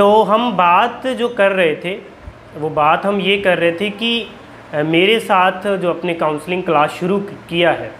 तो हम बात जो कर रहे थे वो बात हम ये कर रहे थे कि मेरे साथ जो अपने काउंसलिंग क्लास शुरू किया है,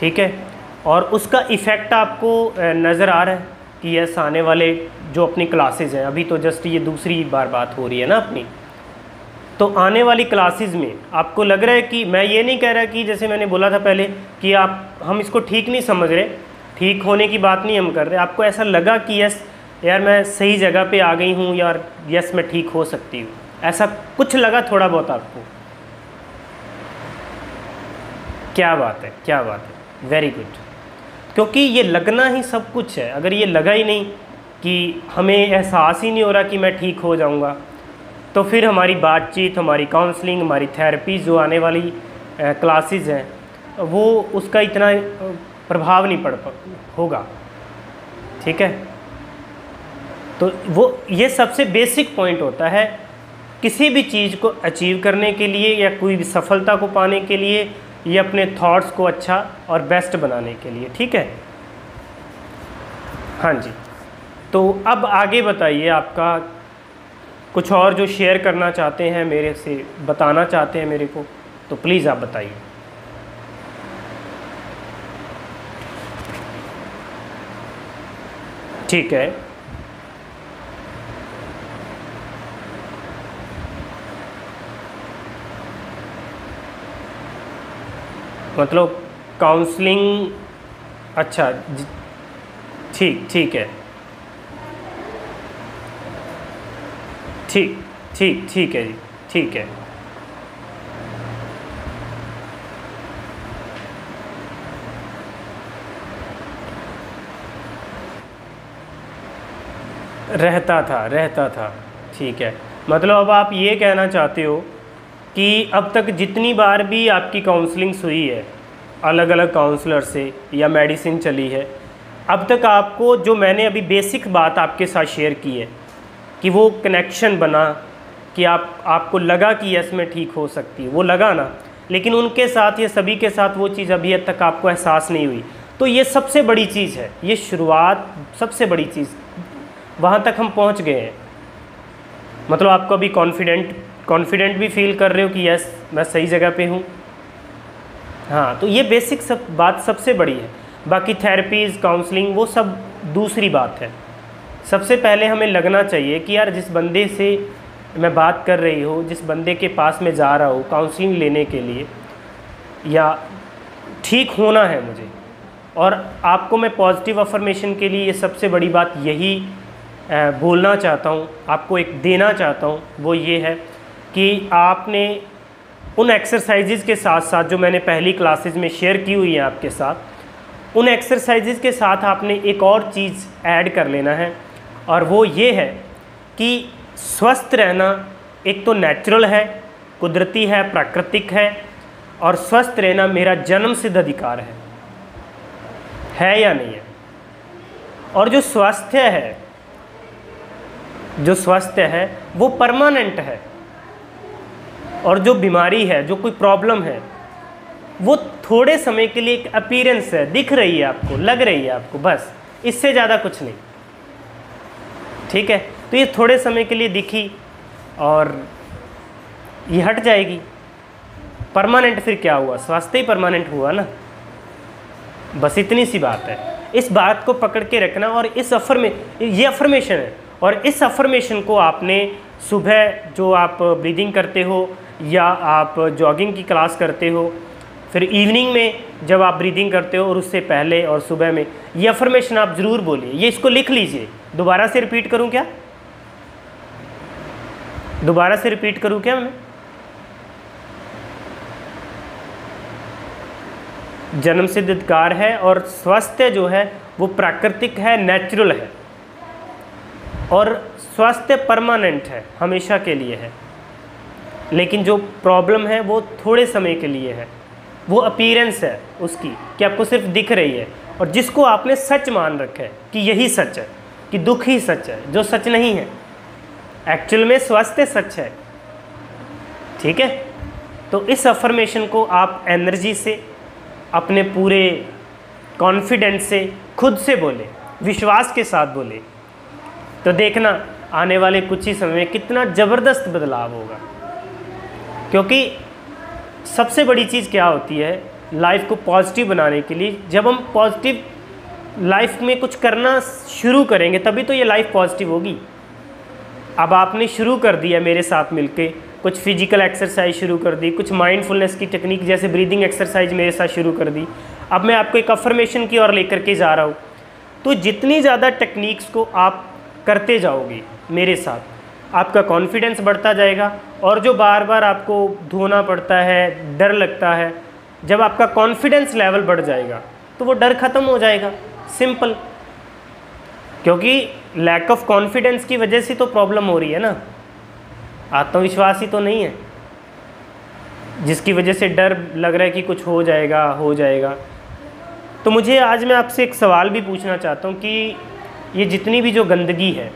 ठीक है, और उसका इफ़ेक्ट आपको नज़र आ रहा है कि यस आने वाले जो अपनी क्लासेस हैं, अभी तो जस्ट ये दूसरी बार बात हो रही है ना अपनी, तो आने वाली क्लासेस में आपको लग रहा है कि मैं ये नहीं कह रहा कि जैसे मैंने बोला था पहले कि आप हम इसको ठीक नहीं समझ रहे, ठीक होने की बात नहीं हम कर रहे, आपको ऐसा लगा कि यस यार मैं सही जगह पे आ गई हूँ, यार यस मैं ठीक हो सकती हूँ, ऐसा कुछ लगा थोड़ा बहुत आपको? क्या बात है, क्या बात है, वेरी गुड। क्योंकि ये लगना ही सब कुछ है। अगर ये लगा ही नहीं कि हमें एहसास ही नहीं हो रहा कि मैं ठीक हो जाऊँगा, तो फिर हमारी बातचीत, हमारी काउंसलिंग, हमारी थेरेपी जो आने वाली क्लासेस हैं वो उसका इतना प्रभाव नहीं पड़ होगा, ठीक है। तो वो ये सबसे बेसिक पॉइंट होता है किसी भी चीज़ को अचीव करने के लिए या कोई भी सफलता को पाने के लिए या अपने थॉट्स को अच्छा और बेस्ट बनाने के लिए, ठीक है। हाँ जी, तो अब आगे बताइए, आपका कुछ और जो शेयर करना चाहते हैं मेरे से, बताना चाहते हैं मेरे को, तो प्लीज़ आप बताइए। ठीक है, मतलब काउंसलिंग, अच्छा ठीक, ठीक है, ठीक ठीक ठीक है जी, ठीक है, रहता था, ठीक है। मतलब अब आप ये कहना चाहते हो कि अब तक जितनी बार भी आपकी काउंसलिंग्स हुई है अलग अलग काउंसलर से या मेडिसिन चली है, अब तक आपको जो मैंने अभी बेसिक बात आपके साथ शेयर की है कि वो कनेक्शन बना कि आपको लगा कि यस मैं ठीक हो सकती है, वो लगा ना, लेकिन उनके साथ या सभी के साथ वो चीज़ अभी तक आपको एहसास नहीं हुई, तो ये सबसे बड़ी चीज़ है, ये शुरुआत सबसे बड़ी चीज़, वहाँ तक हम पहुँच गए हैं। मतलब आपको अभी कॉन्फिडेंट भी फील कर रहे हो कि यस मैं सही जगह पे हूँ। हाँ, तो ये बेसिक सब बात सबसे बड़ी है, बाकी थेरेपीज़, काउंसलिंग वो सब दूसरी बात है। सबसे पहले हमें लगना चाहिए कि यार जिस बंदे से मैं बात कर रही हूँ, जिस बंदे के पास मैं जा रहा हूँ काउंसलिंग लेने के लिए या ठीक होना है मुझे, और आपको मैं पॉजिटिव अफर्मेशन के लिए ये सबसे बड़ी बात यही बोलना चाहता हूँ, आपको एक देना चाहता हूँ, वो ये है कि आपने उन एक्सरसाइजेज़ के साथ साथ जो मैंने पहली क्लासेज में शेयर की हुई है आपके साथ, उन एक्सरसाइजेज़ के साथ आपने एक और चीज़ ऐड कर लेना है, और वो ये है कि स्वस्थ रहना एक तो नेचुरल है, कुदरती है, प्राकृतिक है, और स्वस्थ रहना मेरा जन्मसिद्ध अधिकार है या नहीं है। और जो स्वास्थ्य है, जो स्वास्थ्य है वो परमानेंट है, और जो बीमारी है, जो कोई प्रॉब्लम है, वो थोड़े समय के लिए एक अपीयरेंस है, दिख रही है आपको, लग रही है आपको, बस इससे ज़्यादा कुछ नहीं, ठीक है। तो ये थोड़े समय के लिए दिखी और ये हट जाएगी, परमानेंट फिर क्या हुआ, स्वास्थ्य ही परमानेंट हुआ ना, बस इतनी सी बात है। इस बात को पकड़ के रखना, और इस ये अफर्मेशन है, और इस अफर्मेशन को आपने सुबह जो आप ब्रीदिंग करते हो या आप जॉगिंग की क्लास करते हो, फिर इवनिंग में जब आप ब्रीदिंग करते हो, और उससे पहले और सुबह में ये अफर्मेशन आप ज़रूर बोलिए। ये इसको लिख लीजिए। दोबारा से रिपीट करूं क्या? दोबारा से रिपीट करूं क्या मैं? जन्मसिद्ध अधिकार है और स्वास्थ्य जो है वो प्राकृतिक है, नेचुरल है, और स्वास्थ्य परमानेंट है, हमेशा के लिए है, लेकिन जो प्रॉब्लम है वो थोड़े समय के लिए है, वो अपीयरेंस है उसकी कि आपको सिर्फ दिख रही है, और जिसको आपने सच मान रखा है कि यही सच है, कि दुख ही सच है, जो सच नहीं है, एक्चुअल में स्वास्थ्य सच है, ठीक है। तो इस अफर्मेशन को आप एनर्जी से, अपने पूरे कॉन्फिडेंस से, खुद से बोले, विश्वास के साथ बोले, तो देखना आने वाले कुछ ही समय में कितना ज़बरदस्त बदलाव होगा। क्योंकि सबसे बड़ी चीज़ क्या होती है लाइफ को पॉजिटिव बनाने के लिए, जब हम पॉजिटिव लाइफ में कुछ करना शुरू करेंगे तभी तो ये लाइफ पॉजिटिव होगी। अब आपने शुरू कर दिया मेरे साथ मिलके, कुछ फिजिकल एक्सरसाइज शुरू कर दी, कुछ माइंडफुलनेस की टेक्निक जैसे ब्रीदिंग एक्सरसाइज मेरे साथ शुरू कर दी, अब मैं आपको एक अफर्मेशन की ओर लेकर के जा रहा हूँ। तो जितनी ज़्यादा टेक्निक्स को आप करते जाओगे मेरे साथ, आपका कॉन्फिडेंस बढ़ता जाएगा। और जो बार बार आपको धोना पड़ता है, डर लगता है, जब आपका कॉन्फिडेंस लेवल बढ़ जाएगा तो वो डर ख़त्म हो जाएगा, सिंपल। क्योंकि लैक ऑफ कॉन्फिडेंस की वजह से तो प्रॉब्लम हो रही है ना, आत्मविश्वास ही तो नहीं है जिसकी वजह से डर लग रहा है कि कुछ हो जाएगा हो जाएगा। तो मुझे आज मैं आपसे एक सवाल भी पूछना चाहता हूँ कि ये जितनी भी जो गंदगी है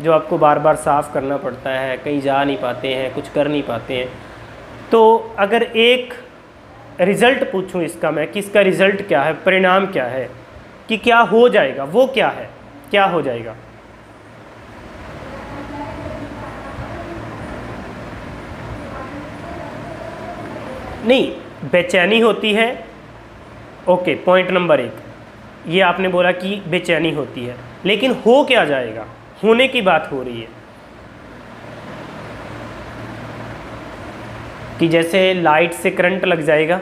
जो आपको बार बार साफ़ करना पड़ता है, कहीं जा नहीं पाते हैं, कुछ कर नहीं पाते हैं, तो अगर एक रिज़ल्ट पूछूँ इसका मैं कि इसका रिज़ल्ट क्या है, परिणाम क्या है, कि क्या हो जाएगा, वो क्या है, क्या हो जाएगा? नहीं, बेचैनी होती है। ओके, पॉइंट नंबर 1 ये आपने बोला कि बेचैनी होती है, लेकिन हो क्या जाएगा, होने की बात हो रही है। कि जैसे लाइट से करंट लग जाएगा,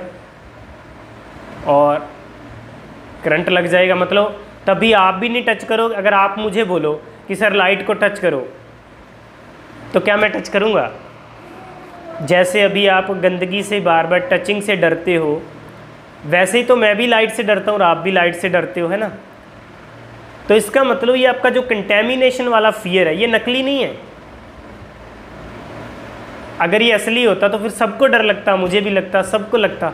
और करंट लग जाएगा मतलब तभी आप भी नहीं टच करोगे। अगर आप मुझे बोलो कि सर लाइट को टच करो, तो क्या मैं टच करूँगा? जैसे अभी आप गंदगी से बार बार टचिंग से डरते हो, वैसे ही तो मैं भी लाइट से डरता हूँ और आप भी लाइट से डरते हो, है ना। तो इसका मतलब ये आपका जो कंटेमिनेशन वाला फियर है ये नकली नहीं है। अगर ये असली होता तो फिर सबको डर लगता, मुझे भी लगता, सबको लगता।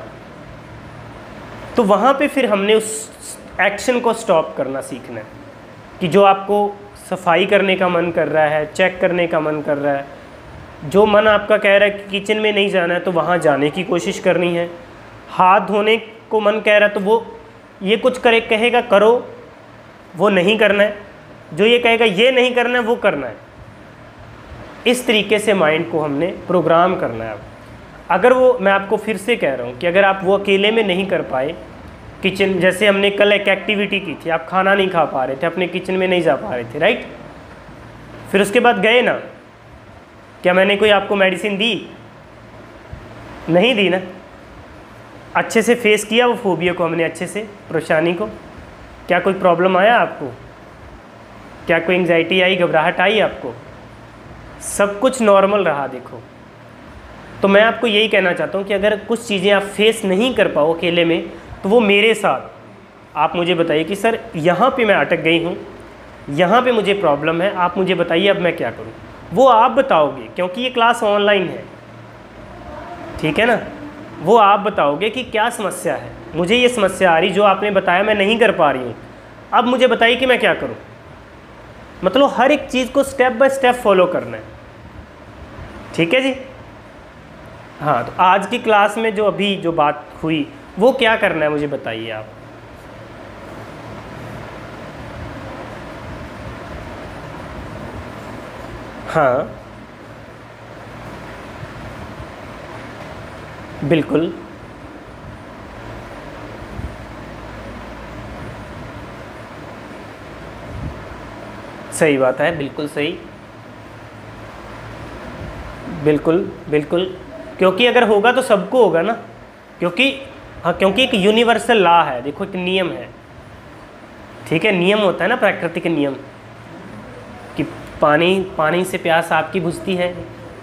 तो वहाँ पे फिर हमने उस एक्शन को स्टॉप करना सीखना है कि जो आपको सफाई करने का मन कर रहा है, चेक करने का मन कर रहा है, जो मन आपका कह रहा है कि किचन में नहीं जाना है तो वहाँ जाने की कोशिश करनी है, हाथ धोने को मन कह रहा है तो वो ये कुछ करे कहेगा करो, वो नहीं करना है, जो ये कहेगा ये नहीं करना है वो करना है। इस तरीके से माइंड को हमने प्रोग्राम करना है। अब अगर वो, मैं आपको फिर से कह रहा हूँ कि अगर आप वो अकेले में नहीं कर पाए, किचन जैसे हमने कल एक एक्टिविटी की थी, आप खाना नहीं खा पा रहे थे, अपने किचन में नहीं जा पा रहे थे, राइट। फिर उसके बाद गए ना, क्या मैंने कोई आपको मेडिसिन दी? नहीं दी ना। अच्छे से फेस किया वो फोबिया को हमने, अच्छे से परेशानी को। क्या कोई प्रॉब्लम आया आपको? क्या कोई एंग्जाइटी आई, घबराहट आई आपको? सब कुछ नॉर्मल रहा। देखो, तो मैं आपको यही कहना चाहता हूँ कि अगर कुछ चीज़ें आप फेस नहीं कर पाओ अकेले में, तो वो मेरे साथ आप मुझे बताइए कि सर यहाँ पे मैं अटक गई हूँ, यहाँ पे मुझे प्रॉब्लम है, आप मुझे बताइए अब मैं क्या करूँ। वो आप बताओगे, क्योंकि ये क्लास ऑनलाइन है, ठीक है ना। वो आप बताओगे कि क्या समस्या है, मुझे ये समस्या आ रही, जो आपने बताया मैं नहीं कर पा रही हूँ, अब मुझे बताइए कि मैं क्या करूँ। मतलब हर एक चीज़ को स्टेप बाय स्टेप फॉलो करना है, ठीक है जी। हाँ, तो आज की क्लास में जो अभी जो बात हुई वो क्या करना है मुझे बताइए आप। हाँ बिल्कुल, सही बात है, बिल्कुल सही, बिल्कुल बिल्कुल। क्योंकि अगर होगा तो सबको होगा ना, क्योंकि हाँ, क्योंकि एक यूनिवर्सल लॉ है, देखो एक नियम है, ठीक है। नियम होता है ना, प्राकृतिक नियम, कि पानी से प्यास आपकी बुझती है,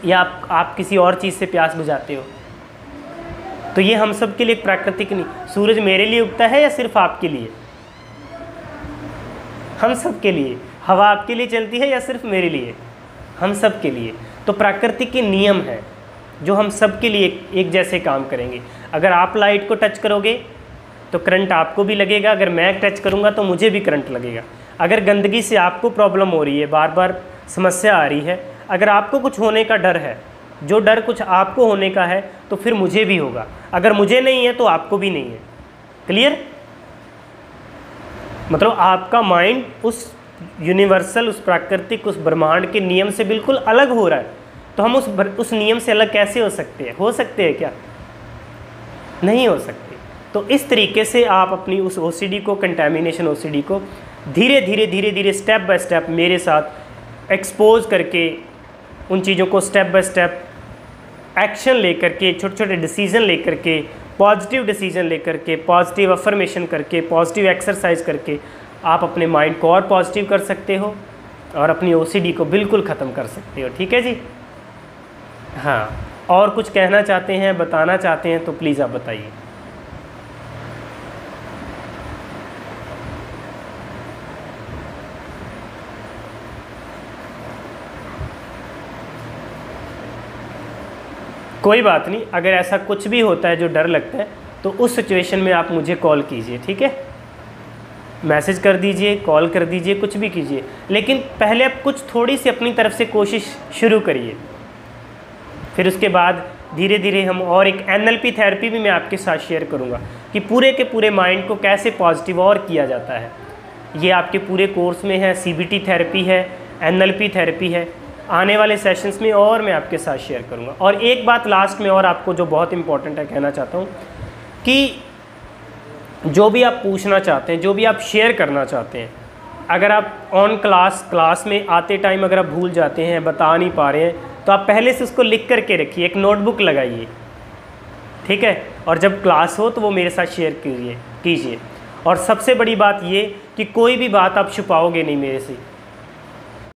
या आप किसी और चीज़ से प्यास बुझाते हो। तो ये हम सब के लिए एक प्राकृतिक नियम। सूरज मेरे लिए उगता है या सिर्फ आपके लिए? हम सब के लिए। हवा आपके लिए चलती है या सिर्फ मेरे लिए? हम सब के लिए। तो प्राकृतिक के नियम है जो हम सब के लिए एक जैसे काम करेंगे। अगर आप लाइट को टच करोगे तो करंट आपको भी लगेगा, अगर मैं टच करूँगा तो मुझे भी करंट लगेगा। अगर गंदगी से आपको प्रॉब्लम हो रही है, बार बार समस्या आ रही है, अगर आपको कुछ होने का डर है, जो डर कुछ आपको होने का है, तो फिर मुझे भी होगा। अगर मुझे नहीं है तो आपको भी नहीं है। क्लियर? मतलब आपका माइंड उस यूनिवर्सल, उस प्राकृतिक, उस ब्रह्मांड के नियम से बिल्कुल अलग हो रहा है। तो हम उस नियम से अलग कैसे हो सकते हैं? हो सकते हैं क्या? नहीं हो सकते। तो इस तरीके से आप अपनी उस ओसीडी को, कंटेमिनेशन ओसीडी को धीरे धीरे धीरे धीरे स्टेप बाय स्टेप मेरे साथ एक्सपोज करके, उन चीज़ों को स्टेप बाय स्टेप एक्शन लेकर के, छोटे छोटे डिसीजन लेकर के, पॉजिटिव डिसीजन लेकर के, पॉजिटिव अफर्मेशन करके, पॉजिटिव एक्सरसाइज करके आप अपने माइंड को और पॉजिटिव कर सकते हो और अपनी ओसीडी को बिल्कुल ख़त्म कर सकते हो। ठीक है जी। हाँ, और कुछ कहना चाहते हैं, बताना चाहते हैं तो प्लीज़ आप बताइए। कोई बात नहीं, अगर ऐसा कुछ भी होता है जो डर लगता है तो उस सिचुएशन में आप मुझे कॉल कीजिए। ठीक है, मैसेज कर दीजिए, कॉल कर दीजिए, कुछ भी कीजिए, लेकिन पहले आप कुछ थोड़ी सी अपनी तरफ से कोशिश शुरू करिए। फिर उसके बाद धीरे धीरे हम और एक एनएलपी थेरेपी भी मैं आपके साथ शेयर करूँगा कि पूरे के पूरे माइंड को कैसे पॉजिटिव और किया जाता है। ये आपके पूरे कोर्स में है। CBT थेरेपी है, NLP थेरेपी है, आने वाले सेशंस में और मैं आपके साथ शेयर करूंगा। और एक बात लास्ट में और आपको जो बहुत इम्पॉर्टेंट है कहना चाहता हूं कि जो भी आप पूछना चाहते हैं, जो भी आप शेयर करना चाहते हैं, अगर आप ऑन क्लास में आते टाइम अगर आप भूल जाते हैं, बता नहीं पा रहे हैं, तो आप पहले से उसको लिख करके रखिए, एक नोटबुक लगाइए। ठीक है, और जब क्लास हो तो वो मेरे साथ शेयर कीजिए। और सबसे बड़ी बात ये कि कोई भी बात आप छुपाओगे नहीं मेरे से।